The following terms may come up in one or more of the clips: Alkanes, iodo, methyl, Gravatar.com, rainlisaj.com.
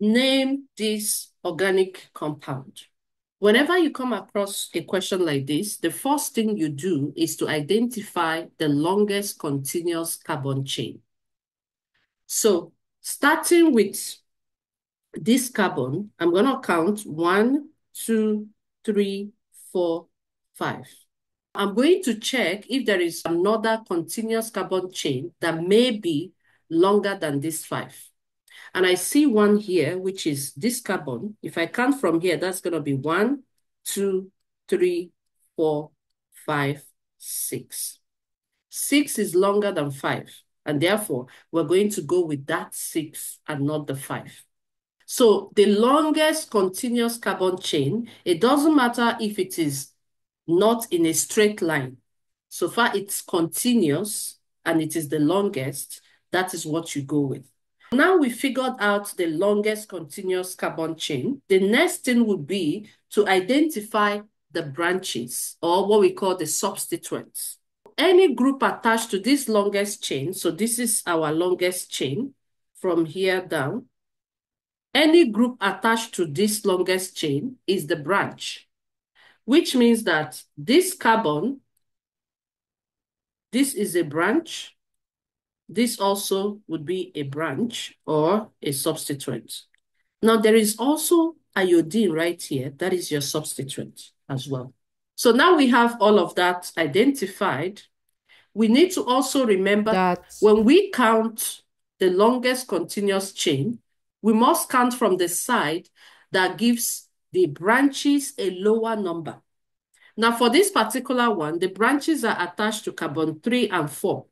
name this organic compound. Whenever you come across a question like this, the first thing you do is to identify the longest continuous carbon chain. So starting with this carbon, I'm going to count 1, 2, 3, 4, 5. I'm going to check if there is another continuous carbon chain that may be longer than this 5. And I see 1 here, which is this carbon. If I count from here, that's going to be 1, 2, 3, 4, 5, 6. 6 is longer than 5. And therefore, we're going to go with that 6 and not the 5. So the longest continuous carbon chain, it doesn't matter if it is not in a straight line. So far it's continuous and it is the longest. That is what you go with. Now we figured out the longest continuous carbon chain. The next thing would be to identify the branches, or what we call the substituents. Any group attached to this longest chain, so this is our longest chain from here down. Any group attached to this longest chain is the branch, which means that this carbon, this is a branch. This also would be a branch or a substituent. Now, there is also iodine right here. That is your substituent as well. So now we have all of that identified. We need to also remember that when we count the longest continuous chain, we must count from the side that gives the branches a lower number. Now, for this particular one, the branches are attached to carbon 3 and 4.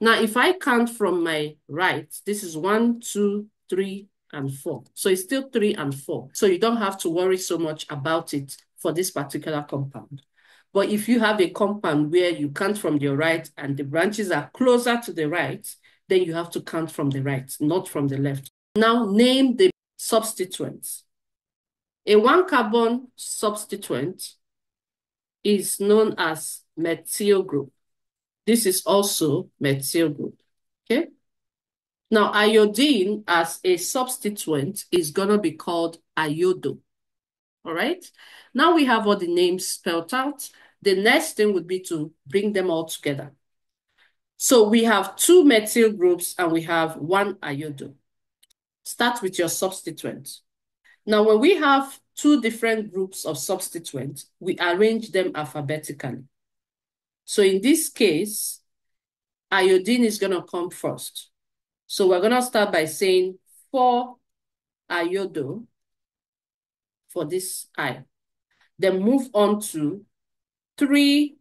Now, if I count from my right, this is 1, 2, 3, and 4. So it's still 3 and 4. So you don't have to worry so much about it for this particular compound. But if you have a compound where you count from your right and the branches are closer to the right, then you have to count from the right, not from the left. Now name the substituents. A 1-carbon substituent is known as methyl group. This is also methyl group, okay? Now, iodine as a substituent is going to be called iodo, all right? Now we have all the names spelled out. The next thing would be to bring them all together. So we have 2 methyl groups and we have 1 iodo. Start with your substituent. Now, when we have 2 different groups of substituents, we arrange them alphabetically. So in this case, iodine is going to come first. So we're going to start by saying 4 iodo for this I. Then move on to 3,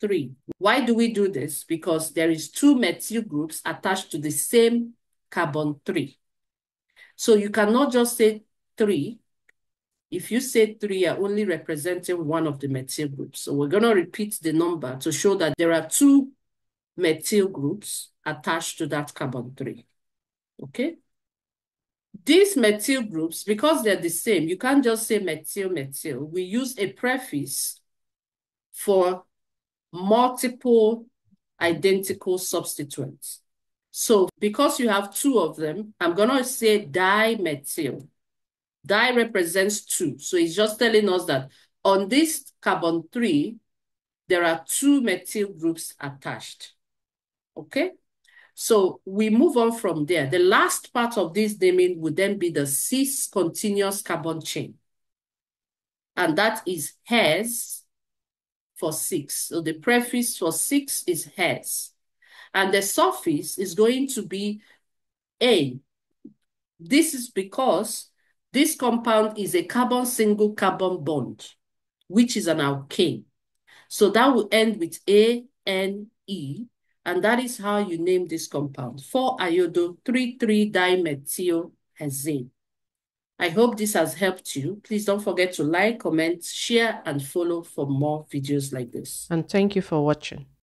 3. Why do we do this? Because there is 2 methyl groups attached to the same carbon 3. So you cannot just say 3. If you say 3, you're only representing 1 of the methyl groups. So we're going to repeat the number to show that there are 2 methyl groups attached to that carbon 3. Okay? These methyl groups, because they're the same, you can't just say methyl, methyl. We use a prefix for multiple identical substituents. So because you have 2 of them, I'm going to say dimethyl. Di represents 2. So it's just telling us that on this carbon 3, there are 2 methyl groups attached. Okay? So we move on from there. The last part of this naming would then be the 6 continuous carbon chain. And that is hers for 6. So the prefix for 6 is hers. And the suffix is going to be a. This is because this compound is a carbon single carbon bond, which is an alkane. So that will end with A-N-E, and that is how you name this compound, 4-iodo-3,3-dimethylhexane. I hope this has helped you. Please don't forget to like, comment, share, and follow for more videos like this. And thank you for watching.